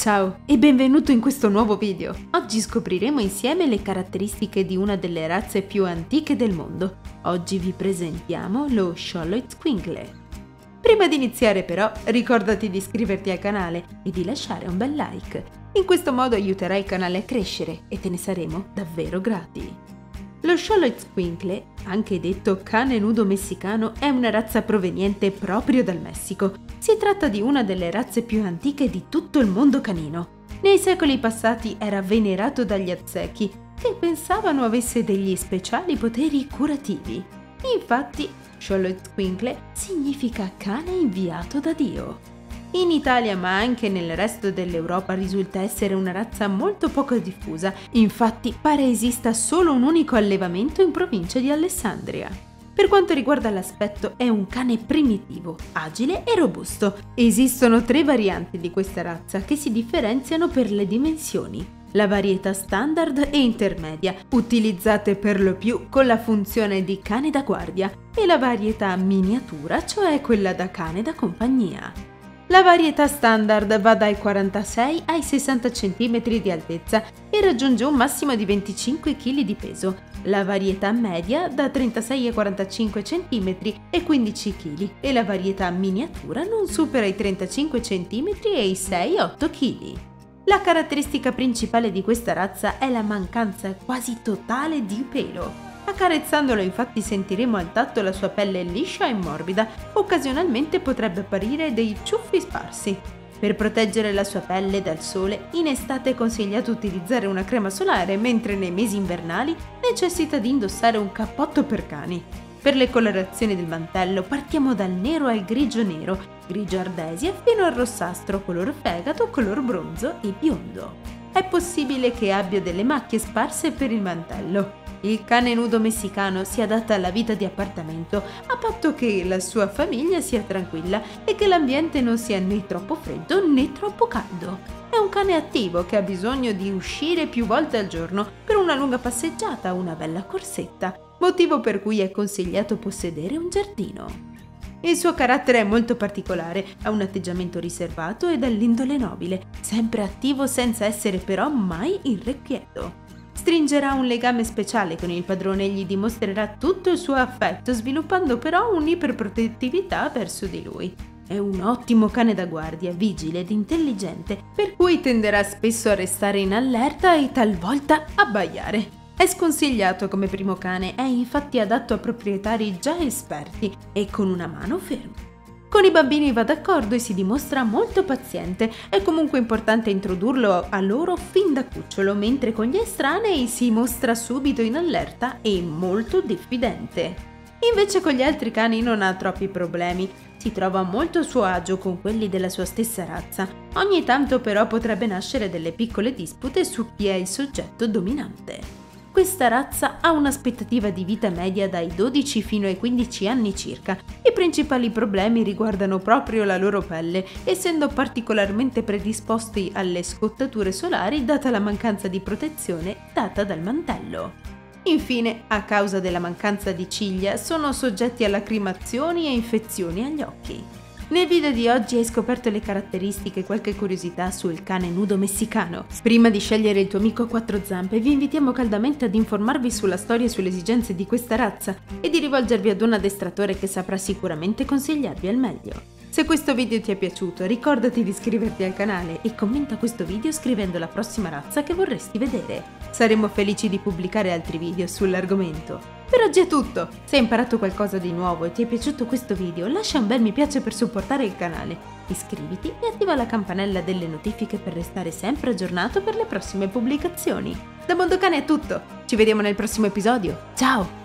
Ciao e benvenuto in questo nuovo video! Oggi scopriremo insieme le caratteristiche di una delle razze più antiche del mondo. Oggi vi presentiamo lo Xoloitzcuintle. Prima di iniziare però, ricordati di iscriverti al canale e di lasciare un bel like. In questo modo aiuterai il canale a crescere e te ne saremo davvero grati. Lo Xoloitzcuintle, anche detto cane nudo messicano, è una razza proveniente proprio dal Messico. Si tratta di una delle razze più antiche di tutto il mondo canino. Nei secoli passati era venerato dagli Aztechi, che pensavano avesse degli speciali poteri curativi. Infatti, Xoloitzcuintle significa cane inviato da Dio. In Italia, ma anche nel resto dell'Europa, risulta essere una razza molto poco diffusa, infatti pare esista solo un unico allevamento in provincia di Alessandria. Per quanto riguarda l'aspetto, è un cane primitivo, agile e robusto. Esistono 3 varianti di questa razza che si differenziano per le dimensioni. La varietà standard e intermedia, utilizzate per lo più con la funzione di cane da guardia, e la varietà miniatura, cioè quella da cane da compagnia. La varietà standard va dai 46 ai 60 cm di altezza e raggiunge un massimo di 25 kg di peso. La varietà media da 36 ai 45 cm e 15 kg e la varietà miniatura non supera i 35 cm e i 6-8 kg. La caratteristica principale di questa razza è la mancanza quasi totale di pelo. Accarezzandolo infatti sentiremo al tatto la sua pelle liscia e morbida, occasionalmente potrebbe apparire dei ciuffi sparsi. Per proteggere la sua pelle dal sole, in estate è consigliato utilizzare una crema solare, mentre nei mesi invernali necessita di indossare un cappotto per cani. Per le colorazioni del mantello partiamo dal nero al grigio nero, grigio ardesia fino al rossastro, color fegato, color bronzo e biondo. È possibile che abbia delle macchie sparse per il mantello. Il cane nudo messicano si adatta alla vita di appartamento, a patto che la sua famiglia sia tranquilla e che l'ambiente non sia né troppo freddo né troppo caldo. È un cane attivo che ha bisogno di uscire più volte al giorno per una lunga passeggiata o una bella corsetta, motivo per cui è consigliato possedere un giardino. Il suo carattere è molto particolare, ha un atteggiamento riservato e dall'indole nobile, sempre attivo senza essere però mai irrequieto. Stringerà un legame speciale con il padrone e gli dimostrerà tutto il suo affetto, sviluppando però un'iperprotettività verso di lui. È un ottimo cane da guardia, vigile ed intelligente, per cui tenderà spesso a restare in allerta e talvolta abbaiare. È sconsigliato come primo cane, è infatti adatto a proprietari già esperti e con una mano ferma. Con i bambini va d'accordo e si dimostra molto paziente, è comunque importante introdurlo a loro fin da cucciolo, mentre con gli estranei si mostra subito in allerta e molto diffidente. Invece con gli altri cani non ha troppi problemi, si trova molto a suo agio con quelli della sua stessa razza, ogni tanto però potrebbe nascere delle piccole dispute su chi è il soggetto dominante. Questa razza ha un'aspettativa di vita media dai 12 fino ai 15 anni circa. I principali problemi riguardano proprio la loro pelle, essendo particolarmente predisposti alle scottature solari data la mancanza di protezione data dal mantello. Infine, a causa della mancanza di ciglia, sono soggetti a lacrimazioni e infezioni agli occhi. Nel video di oggi hai scoperto le caratteristiche e qualche curiosità sul cane nudo messicano. Prima di scegliere il tuo amico a 4 zampe, vi invitiamo caldamente ad informarvi sulla storia e sulle esigenze di questa razza e di rivolgervi ad un addestratore che saprà sicuramente consigliarvi al meglio. Se questo video ti è piaciuto, ricordati di iscriverti al canale e commenta questo video scrivendo la prossima razza che vorresti vedere. Saremo felici di pubblicare altri video sull'argomento. Per oggi è tutto! Se hai imparato qualcosa di nuovo e ti è piaciuto questo video, lascia un bel mi piace per supportare il canale, iscriviti e attiva la campanella delle notifiche per restare sempre aggiornato per le prossime pubblicazioni. Da Mondocane è tutto, ci vediamo nel prossimo episodio, ciao!